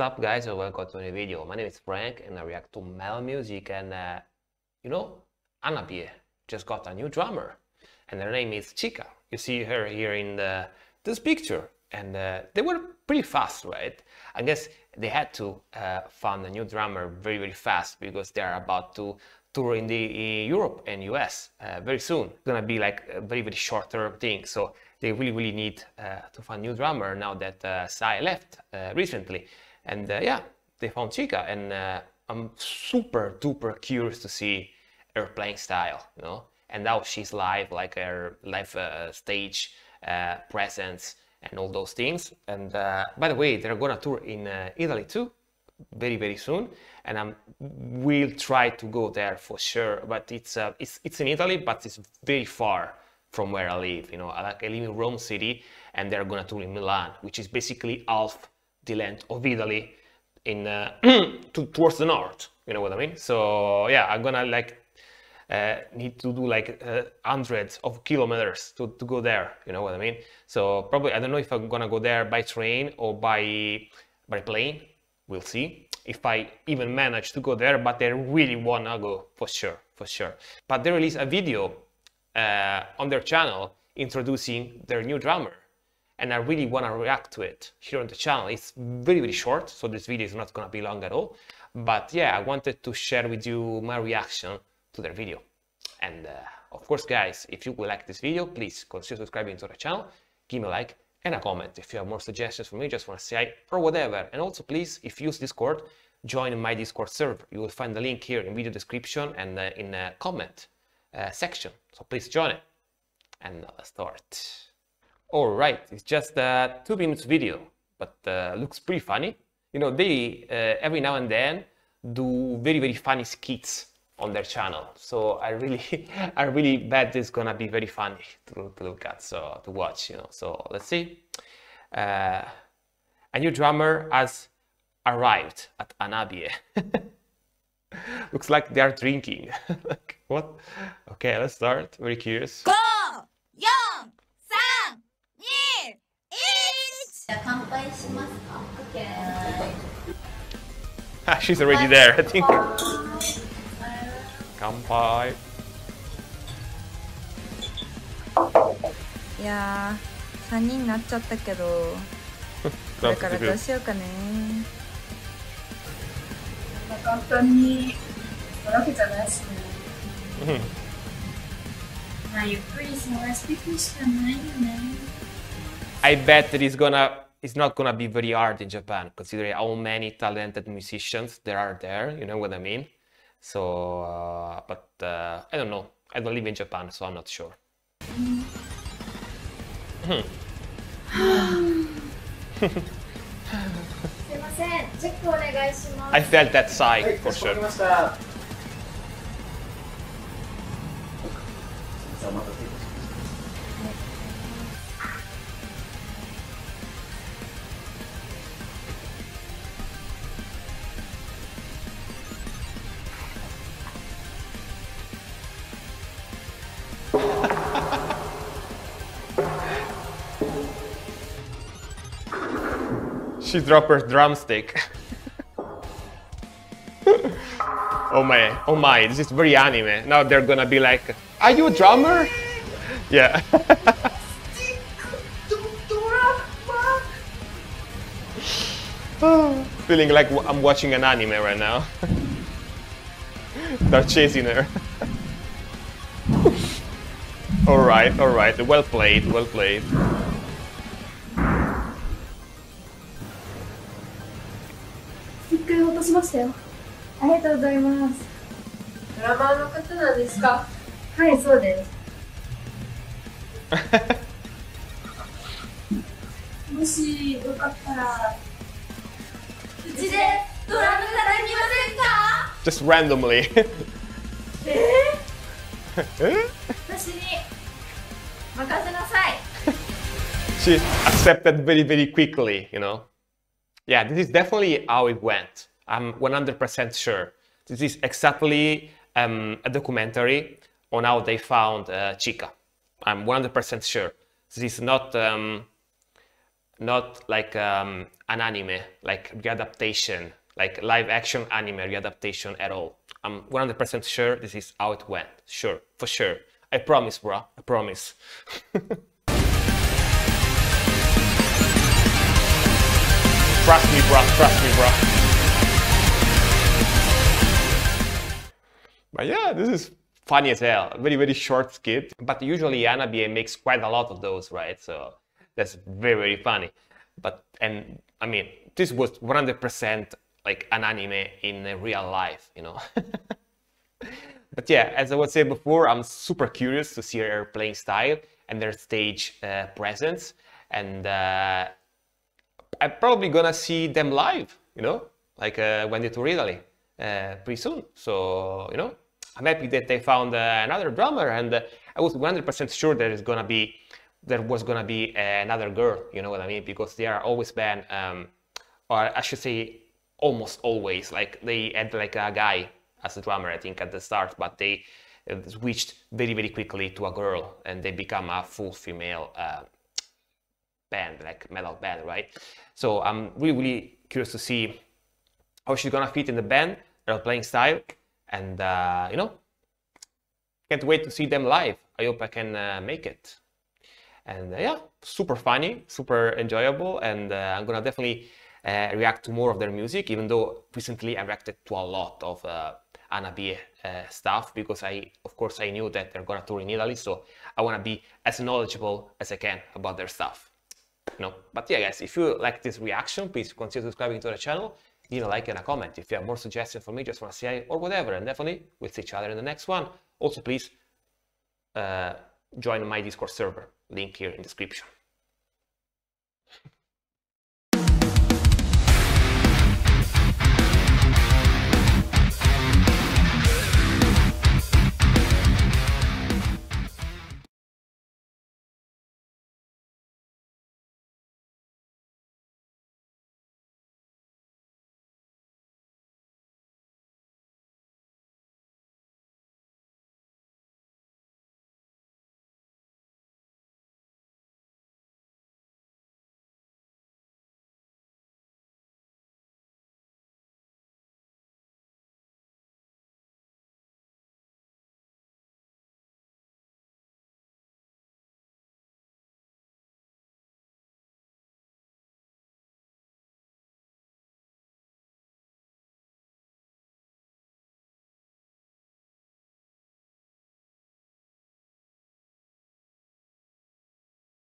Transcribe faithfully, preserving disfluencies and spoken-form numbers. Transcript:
What's up, guys, and welcome to a new video. My name is Frank and I react to metal music, and uh, you know, Hanabie just got a new drummer and her name is Chica. You see her here in the, this picture, and uh, they were pretty fast, right? I guess they had to uh, find a new drummer very very fast because they are about to tour in the in Europe and U S uh, very soon. It's gonna be like a very very short term thing, so they really really need uh, to find a new drummer now that uh, Sai left uh, recently. And uh, yeah, they found Chica, and uh, I'm super duper curious to see her playing style, you know, and how she's live, like her live uh, stage uh, presence and all those things. And uh, by the way, they're gonna tour in uh, Italy too, very very soon, and I will try to go there for sure. But it's uh, it's it's in Italy, but it's very far from where I live. You know, I, like, I live in Rome city, and they're gonna tour in Milan, which is basically half the length of Italy in uh, to, towards the north, you know what I mean? So yeah, I'm gonna like uh, need to do like uh, hundreds of kilometers to, to go there, you know what I mean? So probably I don't know if I'm gonna go there by train or by by plane. We'll see if I even manage to go there, but they really wanna go for sure, for sure. But they released a video uh, on their channel introducing their new drummer, and I really want to react to it here on the channel. It's very, very short, so this video is not going to be long at all. But yeah, I wanted to share with you my reaction to their video. And uh, of course, guys, if you would like this video, please consider subscribing to the channel, give me a like and a comment if you have more suggestions for me, just want to say hi or whatever. And also, please, if you use Discord, join my Discord server. You will find the link here in video description and uh, in the comment uh, section. So please join it. And let's start. All right, it's just a two minutes video, but uh, looks pretty funny. You know, they uh, every now and then do very very funny skits on their channel. So I really, I really bet it's gonna be very funny to, to look at, so to watch. You know, so let's see. Uh, a new drummer has arrived at Hanabie. Looks like they are drinking. Like, what? Okay, let's start. Very curious. Go! Ah, she's already there, I think. Kanpai. Yeah, three peopleになっちゃったけど。これからどうしようかね。簡単にやるわけじゃないしね。まあゆっくり過ごしていくしかないよね。I bet that it's gonna it's not gonna be very hard in Japan, considering how many talented musicians there are there, you know what I mean? So uh, but uh, I don't know. I don't live in Japan, so I'm not sure. I felt that sigh for sure. She dropped her drumstick. Oh my, oh my, this is very anime. Now they're gonna be like, are you a drummer? Yeah. Oh, feeling like I'm watching an anime right now. They're chasing her. Alright, alright, well played, well played. Just randomly. She accepted very, very quickly, you know. Yeah, this is definitely how it went. I'm one hundred percent sure. This is exactly um, a documentary on how they found uh, Chica. I'm one hundred percent sure. This is not um, not like um, an anime, like readaptation, like live action anime readaptation at all. I'm one hundred percent sure this is how it went. Sure, for sure. I promise, bro. I promise. Trust me, bro. Trust me, bro. But yeah, this is funny as hell. Very, very short skit. But usually Hanabie makes quite a lot of those, right? So that's very, very funny. But, and I mean, this was one hundred percent like an anime in real life, you know? But yeah, as I was saying before, I'm super curious to see their playing style and their stage uh, presence. And uh, I'm probably gonna see them live, you know, like uh, when they tour Italy uh, pretty soon. So, you know, I'm happy that they found uh, another drummer, and uh, I was one hundred percent sure there is gonna be, there was gonna be uh, another girl, you know what I mean? Because they are always been, um, or I should say almost always, like they had like a guy as a drummer, I think, at the start, but they switched very, very quickly to a girl, and they become a full female uh, band, like metal band, right? So I'm really, really curious to see how she's gonna fit in the band, her playing style, and uh, you know, can't wait to see them live. I hope I can uh, make it. And uh, yeah, super funny, super enjoyable, and uh, I'm gonna definitely uh, react to more of their music, even though recently I reacted to a lot of uh, Hanabie uh, stuff, because I, of course, I knew that they're gonna tour in Italy, so I wanna be as knowledgeable as I can about their stuff. You know? But yeah, guys, if you like this reaction, please consider subscribing to the channel, leave a like and a comment. If you have more suggestions for me, just wanna see or whatever, and definitely we'll see each other in the next one. Also, please uh, join my Discord server, link here in the description.